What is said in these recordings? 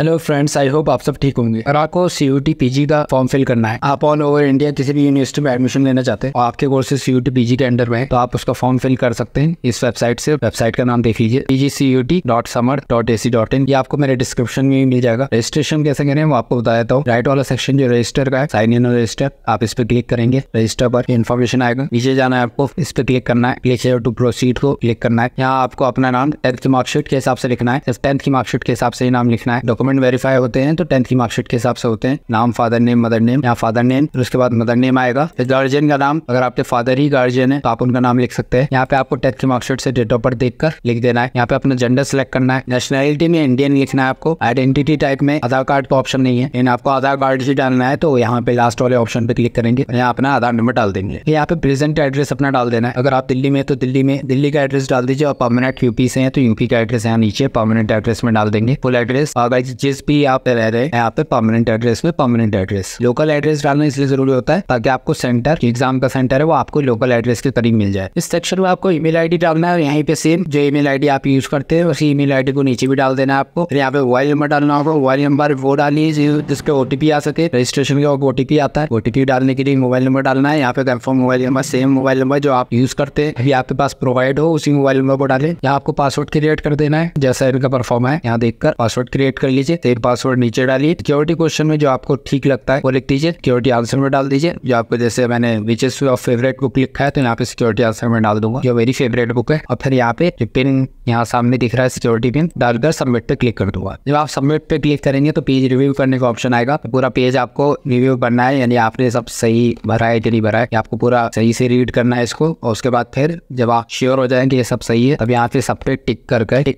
Hello friends, I hope आप सब ठीक होंगे। और आपको सीयूटी पीजी का फॉर्म फिल करना है, आप ऑल ओवर इंडिया किसी भी यूनिवर्सिटी में एडमिशन लेना चाहते हैं और आपके कोर्सेज सीयूटी पीजी के अंडर में है, तो आप उसका फॉर्म फिल कर सकते हैं इस वेबसाइट से। वेबसाइट का नाम देख लीजिए pgcuet.samarth.ac.in। ये आपको मेरे डिस्क्रिप्शन में मिल जाएगा। रजिस्ट्रेशन कैसे करें वो आपको बता देता हूँ। राइट वाला सेक्शन जो रजिस्टर का है, साइन इन और रजिस्टर, आप इस पर क्लिक करेंगे। रजिस्टर पर इन्फॉर्मेशन आएगा, नीचे जाना है, आपको इस पर क्लिक करना है। क्लिक टू प्रोसीड को क्लिक करना है। यहाँ आपको अपना नाम 10th की मार्कशीट के हिसाब से लिखना है। 10th की मार्कशीट के हिसाब से नाम लिखना है। डॉक्यूमेंट वेरीफाई होते हैं तो 10th की मार्कशीट के हिसाब से होते हैं। नाम, फादर नेम, मदर नेम, यहाँ फादर नेम, फिर उसके बाद मदर नेम आएगा। फिर गार्जियन का नाम, अगर आपके फादर ही गार्जियन है तो आप उनका नाम लिख सकते हैं। यहाँ पे आपको 10th की मार्कशीट से डेट ऑफ बर्थ देखकर लिख देना है। यहाँ पे अपना जेंडर सेलेक्ट करना है। नेशनलिटी में इंडियन लिखना है आपको। आइडेंटिटी टाइप में आधार कार्ड का ऑप्शन नहीं है, आपको आधार कार्ड ही डालना है, तो यहाँ पे लास्ट वाले ऑप्शन पे क्लिक करेंगे। यहाँ अपना आधार नंबर डाल देंगे। यहाँ पे प्रेजेंट एड्रेस अपना डाल देना है। अगर आप दिल्ली में तो दिल्ली का एड्रेस डाल दीजिए। और परमानेंट यूपी से हैं तो यूपी का एड्रेस यहाँ नीचे परमानेंट एड्रेस में डाल देंगे। फुल एड्रेस जिस भी आप रह रहे हैं यहाँ पे परमानेंट एड्रेस में परमानेंट एड्रेस। लोकल एड्रेस डालना इसलिए जरूरी होता है ताकि आपको सेंटर, एग्जाम का सेंटर है, वो आपको लोकल एड्रेस के करीब मिल जाए। इस सेक्शन में आपको ईमेल आईडी डालना है और यहीं पे सेम जो ईमेल आईडी आप यूज करते हैं उसी ईमेल आईडी को नीचे भी डाल देना है आपको। यहाँ पे मोबाइल नंबर डालना होगा। मोबाइल नंबर वो डालिए जिसके ओटीपी आ सके। रजिस्ट्रेशन का ओटीपी आता है, ओटीपी डालने के लिए मोबाइल नंबर डालना है। यहाँ पे confirm mobile number, same mobile number जो आप यूज करते हैं अभी आपके पास प्रोवाइड हो, उसी मोबाइल नंबर को डाले। यहाँ आपको पासवर्ड क्रिएट कर देना है जैसा इनका परफॉर्म है। यहाँ देखकर पासवर्ड क्रिएट कर लीजिए। फिर पासवर्ड नीचे डालिए। सिक्योरिटी क्वेश्चन में जो आपको ठीक लगता है वो लिख दीजिए। सिक्योरिटी आंसर में डाल दीजिए। जो आपको, जैसे मैंने विचेस ऑफ फेवरेट बुक लिखा है तो यहाँ पे सिक्योरिटी आंसर में डाल दूंगा जो मेरी फेवरेट बुक है। और फिर यहाँ पे पिन, यहाँ सामने दिख रहा है सिक्योरिटी पिन, डालकर सबमिट पे क्लिक कर दूंगा। जब आप सबमिट पे क्लिक करेंगे तो पेज रिव्यू करने का ऑप्शन आएगा। पूरा पेज आपको रिव्यू करना है, यानी आपने सब सही भरा है कि नहीं भरा है, आपको पूरा सही से रीड करना है इसको। और उसके बाद फिर जब आप श्योर हो जाएंगे ये सब सही है, अब यहाँ पे सब पे टिक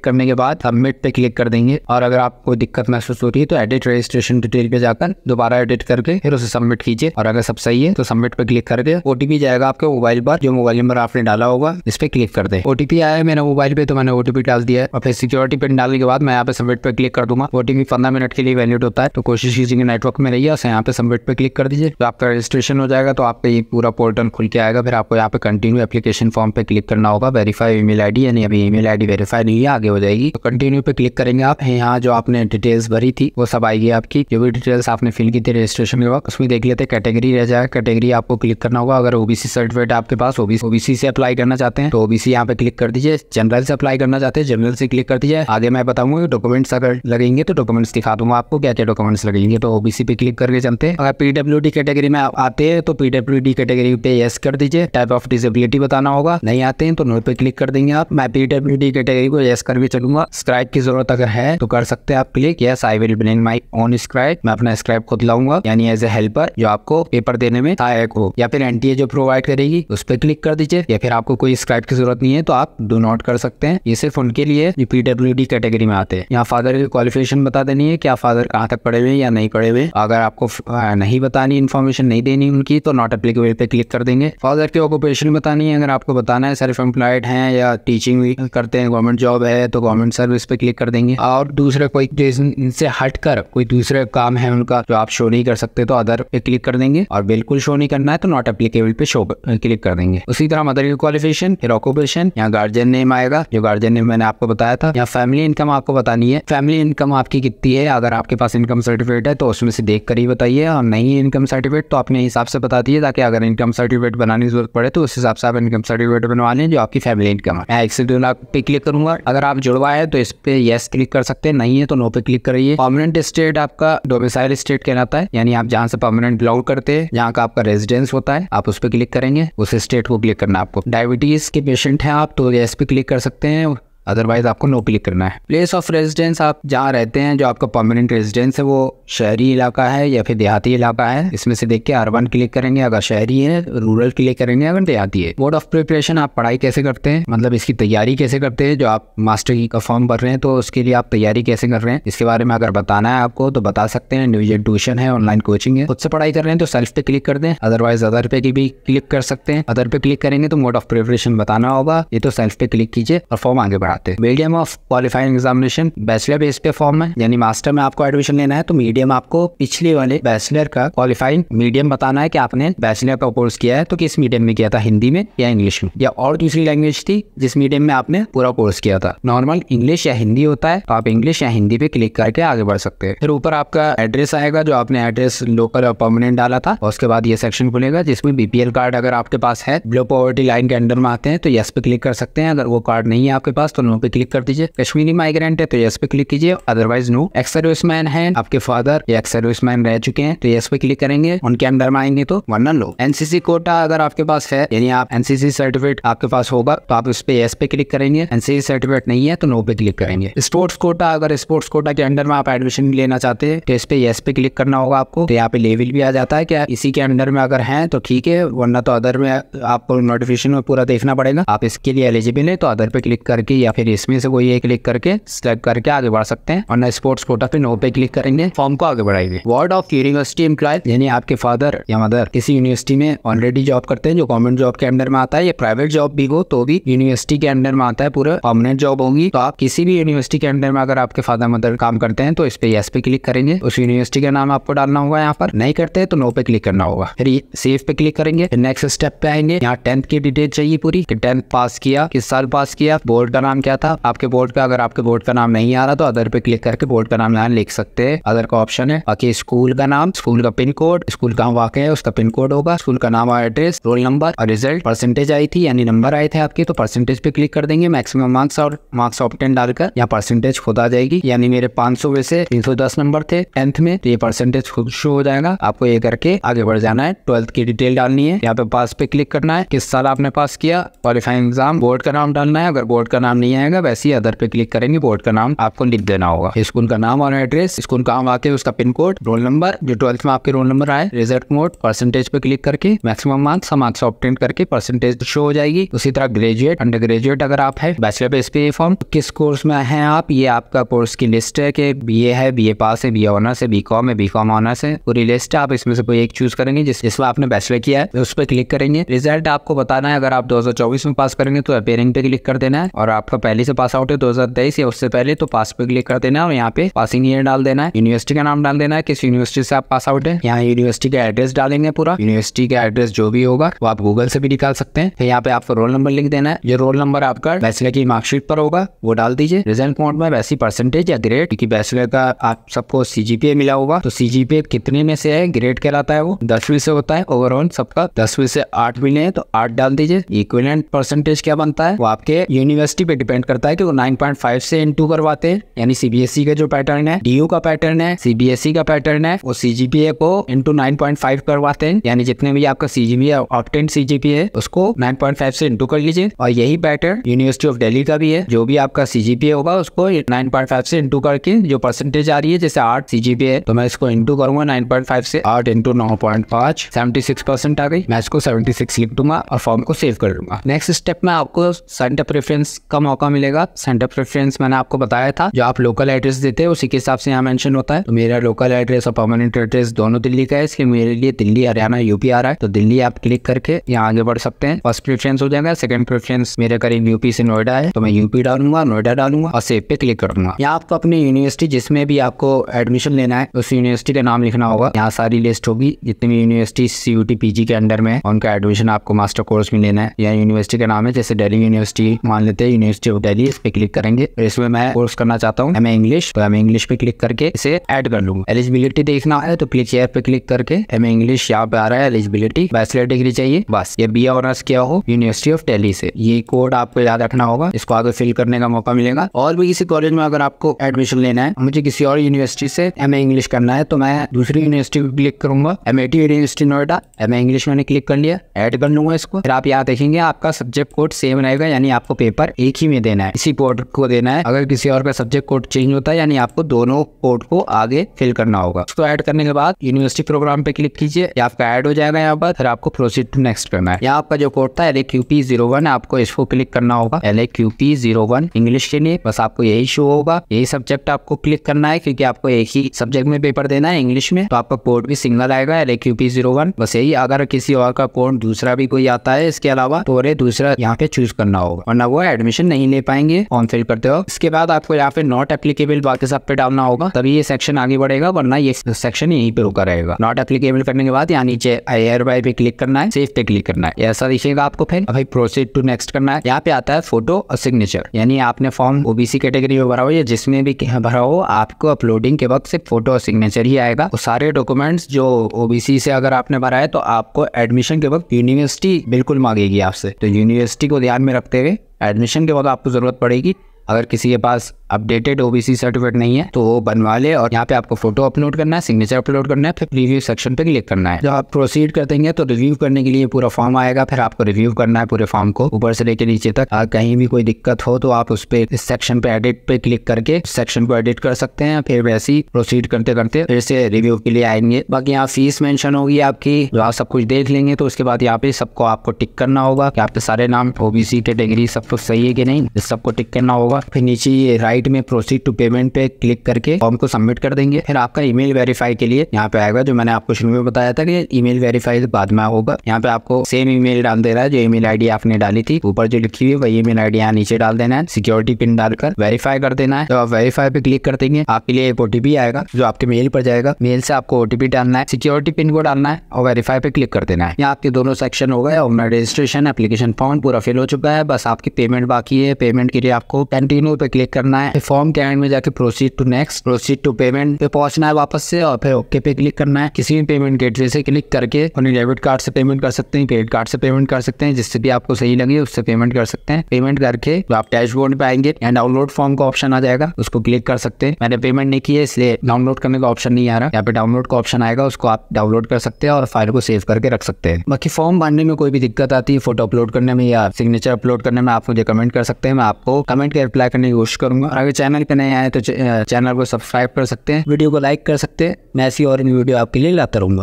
करने के बाद सबमिट पे क्लिक कर देंगे। और अगर आपको दिक्कत महसूस हो रही है तो एडिट रजिस्ट्रेशन डिटेल पे जाकर दोबारा एडिट करके फिर उसे सबमिट कीजिए। और अगर सब सही है तो सबमिट पे क्लिक करके ओटीपी जाएगा आपके मोबाइल पर, जो मोबाइल नंबर आपने डाला होगा इस पे क्लिक कर दे। ओटीपी आया है मेरे मोबाइल पे तो मैंने ओटीपी डाल दिया है। और फिर सिक्योरिटी पिन डालने के बाद मैं यहाँ पे सबमिट पे क्लिक कर दूंगा। ओटीपी 15 मिनट के लिए वैलिड होता है, तो कोशिश कीजिए नेटवर्क में रहिए। यहाँ पे सबमिट पे क्लिक कर दीजिए। तो आपका रजिस्ट्रेशन हो जाएगा, तो आपका ये पूरा पोर्टल खुल के आएगा। फिर आपको यहाँ पे कंटिन्यू एप्लीकेशन फॉर्म पे क्लिक करना होगा। वेरीफाई ईमेल आईडी, यानी अभी ईमेल आईडी वेरीफाई नहीं है, आगे हो जाएगी। तो कंटिन्यू पे क्लिक करेंगे आप। यहाँ जो आपने डिटेल्स भरी थी वो सब आएगी आपकी, जो भी डिटेल्स आपने फिल की थी रजिस्ट्रेशन के वक्त। उसमें देख लेते कैटेगरी रह जाएगा। कैटेगरी आपको क्लिक करना होगा। अगर ओबीसी सर्टिफिकेट आपके पास, ओबीसी से अप्लाई करना चाहते हैं तो ओबीसी यहाँ पे क्लिक कर दीजिए। जनरल से अप्लाई करना चाहते हैं जनरल से क्लिक कर दीजिए। आगे मैं बताऊंगा डॉक्यूमेंट्स अगर लगेंगे तो डॉक्यूमेंट्स दिखा दूंगा आपको क्या क्या डॉक्यूमेंट्स लगेंगे। तो ओबीसी पे क्लिक करके चलते हैं। अगर पीडब्ल्यूडी कैटेगरी में आप आते हैं तो पीडब्ल्यूडी कैटेगरी पे यस कर दीजिए। टाइप ऑफ डिसेबिलिटी बताना होगा। नहीं आते हैं तो नो पे क्लिक कर देंगे आप। मैं पीडब्ल्यूडी कैटेगरी को यस करके चलूंगा। स्क्राइब की जरूरत अगर है तो कर सकते हैं आप click. Yes I will bring my own scribe, मैं अपना स्क्राइब खुद लाऊंगा, यानी एज ए हेल्पर जो आपको पेपर देने में सहायक हो। या फिर एनटीए जो प्रोवाइड करेगी उस पर क्लिक कर दीजिए। या फिर आपको कोई स्क्राइब की जरूरत नहीं है तो आप डू नॉट कर सकते हैं। ये सिर्फ उनके लिए जो पीडब्ल्यूडी कैटेगरी में आते हैं। यहाँ फादर की क्वालिफिकेशन बता देनी है, क्या फादर कहाँ तक पढ़े हुए या नहीं पढ़े हुए। अगर आपको नहीं बतानी, इन्फॉर्मेशन नहीं देनी उनकी, तो नॉट एप्लीकेबल पे क्लिक कर देंगे। फादर की ऑक्यूपेशन बतानी है, अगर आपको बताना है सेल्फ एम्प्लॉयड हैं या टीचिंग करते हैं, गवर्नमेंट जॉब है तो गवर्नमेंट सर्विस पे क्लिक कर देंगे। और दूसरे कोई इनसे हटकर कोई दूसरे काम है उनका जो आप शो नहीं कर सकते तो अदर पे क्लिक कर देंगे। और बिल्कुल शो नहीं करना है तो नॉट एप्लीकेबल पे शो क्लिक कर देंगे। उसी तरह मदर की क्वालिफिकेशन, फिर ऑक्यूपेशन, यहाँ गार्जियन नेम आएगा जो गार्जियन नेम मैंने आपको बताया था। यहाँ फैमिली इनकम आपको बतानी है, फैमिली इनकम आपकी कितनी है। अगर आपके पास इनकम सर्टिफिकेट है तो उसमें से देख कर ही बताइए, और नहीं इनकम सर्टिफिकेट तो अपने हिसाब से बता दीजिए, ताकि अगर इनकम सर्टिफिकेट बनाने की जरूरत पड़े तो उस हिसाब से आप इनकम सर्टिफिकेट बनवा लें जो आपकी फैमिली इनकम है। मैं 1 से 2 लाख पे क्लिक करूंगा। अगर आप जुड़वा है तो इस पे यस क्लिक कर सकते हैं, नहीं है तो नो पे क्लिक करिए। परमानेंट स्टेट आपका डोमिसाइल स्टेट कहलाता है, यानी आप जहाँ से परमानेंट बिलोंग करते हैं, जहाँ का आपका रेजिडेंस होता है, आप उस पर क्लिक करेंगे, उस स्टेट को क्लिक करना आपको। डायबिटीज के पेशेंट हैं आप तो यस पे क्लिक कर सकते हैं, अदरवाइज आपको नो क्लिक करना है। प्लेस ऑफ रेजिडेंस, आप जहाँ रहते हैं जो आपका परमानेंट रेजिडेंस है वो शहरी इलाका है या फिर देहाती इलाका है, इसमें से देख के अर्बन क्लिक करेंगे अगर शहरी है, रूरल क्लिक करेंगे अगर देहाती है। मोड ऑफ प्रिपरेशन, आप पढ़ाई कैसे करते हैं, मतलब इसकी तैयारी कैसे करते हैं, जो आप मास्टर का फॉर्म भर रहे हैं तो उसके लिए आप तैयारी कैसे कर रहे हैं इसके बारे में अगर बताना है आपको तो बता सकते हैं। इंडिविजुअल ट्यूशन है, ऑनलाइन कोचिंग है, खुद से पढ़ाई कर रहे हैं तो सेल्फ पे क्लिक कर दें, अदरवाइज अदर पे भी क्लिक कर सकते हैं। अदर पे क्लिक करेंगे तो मोड ऑफ प्रिपरेशन बताना होगा, ये तो सेल्फ पे क्लिक कीजिए और फॉर्म आगे बढ़ा कराते। Medium of qualifying examination bachelor base पे फॉर्म है, यानी मास्टर में आपको एडमिशन लेना है तो मीडियम आपको पिछले वाले बैचलर का क्वालिफाइंग मीडियम बताना है कि आपने बैचलर का कोर्स किया है तो किस मीडियम में किया था, हिंदी में या इंग्लिश में या और दूसरी लैंग्वेज थी जिस मीडियम में आपने पूरा कोर्स किया था। नॉर्मल इंग्लिश या हिंदी होता है तो आप इंग्लिश या हिंदी पे क्लिक करके आगे बढ़ सकते हैं। फिर ऊपर आपका एड्रेस आएगा, जो आपने एड्रेस लोकल और परमानेंट डाला था, और उसके बाद ये सेक्शन खुलेगा जिसमें बीपीएल कार्ड अगर आपके पास है, बिलो पॉवर्टी लाइन के अंडर में आते हैं तो यस पे क्लिक कर सकते हैं। अगर वो कार्ड नहीं है आपके पास तो नो पे क्लिक कर दीजिए। कश्मीरी माइग्रेंट है तो यस पे क्लिक कीजिए, अदरवाइज नो। एक्स सर्विसमैन है, आपके फादर एक्स सर्विसमैन रह चुके हैं तो यस पे क्लिक करेंगे, उनके अंडर में आएंगे तो, वरना नो। एनसीसी कोटा अगर आपके पास है, यानी आप एनसीसी सर्टिफिकेट आपके पास होगा तो आप उस पे यस पे क्लिक करेंगे, एनसीसी सर्टिफिकेट नहीं है तो नो पे क्लिक करेंगे। स्पोर्ट्स कोटा, अगर स्पोर्ट्स कोटा के अंडर में आप एडमिशन लेना चाहते हैं तो इस पे यस पे क्लिक करना होगा आपको। तो यहाँ पे लेवल भी आ जाता है क्या इसी के अंडर में अगर हैं तो ठीक है, वरना तो अदर में आपको नोटिफिकेशन में पूरा देखना पड़ेगा। आप इसके लिए एलिजिबल है तो अदर पे क्लिक करके या फिर इसमें से कोई एक क्लिक करके सिलेक्ट करके आगे बढ़ सकते हैं, वरना स्पोर्ट्स कोटा पे नो पे क्लिक करेंगे, फॉर्म को आगे बढ़ाएंगे। वार्ड ऑफ यूनिवर्सिटी एम्प्लॉय, यानी आपके फादर या मदर किसी यूनिवर्सिटी में ऑलरेडी जॉब करते हैं जो गवर्नमेंट जॉब के अंडर में आता है या प्राइवेट जॉब भी हो तो भी यूनिवर्सिटी के अंडर में आता है, पूरा परमानेंट जॉब होगी। तो आप किसी भी यूनिवर्सिटी के अंडर में अगर आपके फादर मदर काम करते हैं तो इस पे यस पे क्लिक करेंगे, उस यूनिवर्सिटी का नाम आपको डालना होगा। यहाँ पर नहीं करते हैं तो नो पे क्लिक करना होगा। फिर सेव पे क्लिक करेंगे, नेक्स्ट स्टेप पे आएंगे। यहाँ टेंथ की डिटेल चाहिए पूरी कि 10th पास किया, किस साल पास किया, बोर्ड का नाम क्या था आपके बोर्ड का। अगर आपके बोर्ड का नाम नहीं आ रहा तो अदर पे क्लिक करके बोर्ड का नाम यहाँ लिख सकते हैं, अदर का ऑप्शन है। बाकी स्कूल का नाम, स्कूल का पिन कोड, स्कूल कहाँ वाकई है उसका पिन कोड होगा, स्कूल का नाम और एड्रेस, रोल नंबर और रिजल्ट। परसेंटेज आई थी यानी नंबर आए थे आपके तो परसेंटेज पे क्लिक कर देंगे, मैक्सिमम मार्क्स और मार्क्स ऑफ 10 डालकर यहाँ परसेंटेज खुद आ जाएगी। यानी मेरे 500 में से 310 नंबर थे टेंथ में तो ये परसेंटेज खुद शो हो जाएगा। आपको ये करके आगे बढ़ जाना है, 12th की डिटेल डालनी है, यहाँ पे पास पे क्लिक करना है, किस साल आपने पास किया, क्वालिफाइंग एग्जाम, बोर्ड का नाम डालना है। अगर बोर्ड का नाम नहीं आएगा वैसे ही अदर पे क्लिक करेंगे, बोर्ड का नाम आपको लिख देना होगा, स्कूल का नाम और एड्रेस, स्कूल कहाँ वाकई उसका पिन कोड, रोल नंबर जो 12th में आपके रोल नंबर आए, रिजल्ट मोड, परसेंटेज पे क्लिक करके मैक्सिमम मार्क्स ऑब्टेन करके परसेंटेज शो हो जाएगी। उसी तरह ग्रेजुएट, अंडर ग्रेजुएट अगर आप है, बैचलर बेस पे फॉर्म, किस कोर्स में है आप, ये आपका कोर्स की लिस्ट है कि बीए है, बीए पास है, बीए ऑनर्स है, बीकॉम है, बीकॉम ऑनर्स है, पूरी लिस्ट है। आप इसमें से कोई एक चूज करेंगे जिसमें आपने बैचलर किया है, उस पर क्लिक करेंगे। रिजल्ट आपको बताना है, अगर आप 2024 में पास करेंगे तो अपीयरिंग पे क्लिक कर देना है, और आपका पहले से पास आउट है 2023 या उससे पहले तो पास पे क्लिक कर देना है, और यहाँ पे पासिंग ईयर डाल देना है, यूनिवर्सिटी का नाम डाल देना है, किस यूनिवर्सिटी से आप पास आउट है, यहाँ यूनिवर्सिटी का एड्रेस डालेंगे पूरा, यूनिवर्सिटी का एड्रेस जो भी होगा वो आप गूगल से भी निकाल सकते हैं। फिर यहाँ पे आपको रोल नंबर लिख देना है, जो रोल नंबर आपका बैचलर की मार्कशीट पर होगा वो डाल दीजिए। रिजल्ट मोड में वैसी परसेंटेज या ग्रेड, क्योंकि बैचलर का आप सबको सीजीपीए मिला होगा तो सीजीपीए कितने में से है, ग्रेड कहलाता है वो, 10वीं से होता है, ओवरऑल सबका 10वीं से 8 मिले हैं तो 8 डाल दीजिए। इक्विवेलेंट परसेंटेज क्या बनता है वो आपके यूनिवर्सिटी पे डिपेंड करता है कि वो 9.5 से इनटू करवाते हैं, यानी सीबीएसई का जो पैटर्न है, डीयू का पैटर्न है, सीबीएसई का पैटर्न है, वो सीजीपीए को इनटू 9.5 करवाते हैं, यानी जितने भी आपका सीजीपीए ऑब्टेन सीजीपीए उसको 9.5 से इनटू कर लीजिए। और यही पैटर्न यूनिवर्सिटी ऑफ दिल्ली का भी है, जो भी आपका सीजीपीए होगा उसको 9.5 से इनटू करके जो परसेंटेज आ रही है, जैसे 8 सीजीपीए तो मैं इसको इनटू करूंगा 9.5 से 8 इनटू 9.5, 76% आ गई, मैं इसको 76 लिख दूंगा और फॉर्म को सेव कर दूंगा। नेक्स्ट स्टेप में आपको सेंटर प्रेफरेंस का मौका मिलेगा। सेंटर प्रेफरेंस मैंने आपको बताया था, जो आप लोकल एड्रेस देते हैं उसी के हिसाब से यहाँ मेंशन होता है। तो मेरा लोकल एड्रेस और परमानेंट एड्रेस दोनों दिल्ली का है, इसलिए मेरे लिए दिल्ली, हरियाणा, यूपी आ रहा है तो दिल्ली आप क्लिक करके यहाँ आगे बढ़ सकते हैं। फर्स्ट प्रेफरेंस हो जाएगा, सेकंड प्रेफरेंस मेरे करीब यूपी से नोएडा है तो मैं यूपी डालूंगा, नोएडा डालूंगा और सेव पे क्लिक करूंगा। यहाँ आपको अपनी यूनिवर्सिटी जिसमें भी आपको एडमिशन लेना है उस यूनिवर्सिटी का नाम लिखना होगा। यहाँ सारी लिस्ट होगी जितनी भी यूनिवर्सिटी सीयूटी पीजी के अंडर में उनका एडमिशन आपको मास्टर कोर्स में लेना है। यहाँ यूनिवर्सिटी का नाम है, जैसे दिल्ली यूनिवर्सिटी मान लेते हैं, यूनिवर्सिटी ऑफ दिल्ली, इस पे क्लिक करेंगे। इसमें मैं कोर्स करना चाहता हूँ एमए इंग्लिश, तो एमए इंग्लिश पे क्लिक करके इसे ऐड कर लूंगा। एलिजिबिलिटी देखना है तो क्लिक हेयर पे क्लिक करके एमए इंग्लिश यहाँ पे आ रहा है, एलिजिबिलिटी बैचलर डिग्री चाहिए बस, ये बी ऑनर्स क्या हो, यूनिवर्सिटी ऑफ दिल्ली से। ये कोड आपको याद रखना होगा, इसको आगे फिल करने का मौका मिलेगा। और भी किसी कॉलेज में अगर आपको एडमिशन लेना है, मुझे किसी और यूनिवर्सिटी से एमए इंग्लिश करना है तो मैं दूसरी यूनिवर्सिटी पे क्लिक करूंगा, MAT university Noida, MA English मैंने क्लिक कर लिया, ऐड कर लूंगा इसको। फिर आप यहाँ देखेंगे आपका सब्जेक्ट कोड सेम रहेगा, यानी आपको पेपर एक ही में देना है, इसी कोड को देना है। अगर किसी और का सब्जेक्ट कोड चेंज होता है यानी आपको दोनों कोड को आगे फिल करना होगा। उसको ऐड करने के बाद यूनिवर्सिटी प्रोग्राम पे क्लिक कीजिए, आपका ऐड हो जाएगा यहाँ पर। फिर आपको प्रोसीड टू नेक्स्ट करना है। यहाँ आपका जो कोड था LAQP01, आपको इसको क्लिक करना होगा, LAQP01 इंग्लिश के लिए। बस आपको यही शो होगा, यही सब्जेक्ट आपको क्लिक करना है क्योंकि आपको एक ही सब्जेक्ट में पेपर देना है इंग्लिश में, तो आपका कोड भी सिंगल आएगा LAQP01 बस यही। अगर किसी और का कोड दूसरा भी कोई आता है इसके अलावा तो दूसरा यहाँ पे चूज करना होगा, वरना वो एडमिशन नहीं नहीं ले पाएंगे ऑन फील्ड करते हो। इसके बाद आपको यहाँ पे नॉट एप्लीकेबल बाकी सब पे डालना होगा, तभी ये सेक्शन आगे बढ़ेगा, वरना ये सेक्शन यहीं पे रुका रहेगा। नॉट एप्लीकेबल करने के बाद यहाँ नीचे एयर बाय पे क्लिक करना है, सेव पे क्लिक करना है, ऐसा दिखेगा आपको। फिर अभी प्रोसीड टू नेक्स्ट करना है। यहाँ पे आता है फोटो और सिग्नेचर, यानी आपने फॉर्म ओबीसी कैटेगरी में भरा हो या जिसमें भी भरा हो, आपको अपलोडिंग के वक्त सिर्फ फोटो और सिग्नेचर ही आएगा। तो सारे डॉक्यूमेंट्स जो ओबीसी से अगर आपने भरा है तो आपको एडमिशन के वक्त यूनिवर्सिटी बिल्कुल मांगेगी आपसे, तो यूनिवर्सिटी को ध्यान में रखते हुए एडमिशन के वक्त आपको जरूरत पड़ेगी। अगर किसी के पास अपडेटेड ओबीसी सर्टिफिकेट नहीं है तो वो बनवा ले। और यहाँ पे आपको फोटो अपलोड करना है, सिग्नेचर अपलोड करना है, फिर रिव्यू सेक्शन पे क्लिक करना है। जब आप प्रोसीड कर देंगे तो रिव्यू करने के लिए पूरा फॉर्म आएगा, फिर आपको रिव्यू करना है पूरे फॉर्म को ऊपर से लेकर नीचे तक। कहीं भी कोई दिक्कत हो तो आप उस पर इस सेक्शन पे एडिट पे क्लिक करके सेक्शन को एडिट कर सकते हैं। फिर वैसे ही प्रोसीड करते करते फिर से रिव्यू के लिए आएंगे। बाकी यहाँ फीस मेंशन होगी आपकी, जो आप सब कुछ देख लेंगे। तो उसके बाद यहाँ पे सबको आपको टिक करना होगा कि आपके सारे नाम ओबीसी कैटेगरी सब कुछ सही है कि नहीं, सबको टिक करना होगा। फिर नीचे ये राइट में प्रोसीड टू पेमेंट पे क्लिक करके फॉर्म को सबमिट कर देंगे। फिर आपका ईमेल वेरीफाई के लिए यहाँ पे आएगा, जो मैंने आपको शुरू में बताया था कि ईमेल वेरीफाई बाद में होगा। यहाँ पे आपको सेम ईमेल डाल दे रहा है, जो ईमेल आईडी आपने डाली थी ऊपर जो लिखी हुई है वही ईमेल आईडी यहाँ नीचे डाल देना है। सिक्योरिटी पिन डालकर वेरीफाई कर देना है। जब आप वेरीफाई पे क्लिक कर देंगे आपके लिए एक ओटीपी आएगा जो आपके मेल पर जाएगा। मेल से आपको ओटीपी डालना है, सिक्योरिटी पिन को डालना है और वेरीफाई पे क्लिक कर देना है। यहाँ आपके दोनों सेक्शन हो गए और रजिस्ट्रेशन एप्लीकेशन फॉर्म पूरा फिल हो चुका है। बस आपकी पेमेंट बाकी है। पेमेंट के लिए आपको कंटिन्यू पे क्लिक करना है, फॉर्म के एंड में जाके proceed to next, proceed to payment पे पहुंचना है वापस से और फिर ओके पे क्लिक करना है। किसी भी पेमेंट गेटवे से क्लिक करके अपने डेबिट कार्ड से पेमेंट कर सकते हैं, क्रेडिट कार्ड से पेमेंट कर सकते हैं, जिससे भी आपको सही लगे उससे पेमेंट कर सकते हैं। पेमेंट करके तो आप डैशबोर्ड पे आएंगे, यहाँ डाउनलोड फॉर्म का ऑप्शन आ जाएगा, उसको क्लिक कर सकते हैं। मैंने पेमेंट नहीं की है इसलिए डाउनलोड करने का ऑप्शन नहीं आ रहा, यहाँ पे डाउनलोड का ऑप्शन आएगा, उसको आप डाउनलोड कर सकते हैं और फाइल को सेव करके रख सकते हैं। बाकी फॉर्म भरने में कोई भी दिक्कत आती है, फोटो अपलोड करने में या सिग्नेचर अपलोड करने में, आप मुझे कमेंट कर सकते हैं, मैं आपको कमेंट के रिप्लाई करने की कोशिश करूंगा। अगर चैनल पे नए आए तो चैनल को सब्सक्राइब कर सकते हैं, वीडियो को लाइक कर सकते हैं। मैं ऐसी और न्यू वीडियो आपके लिए लाता रहूंगा।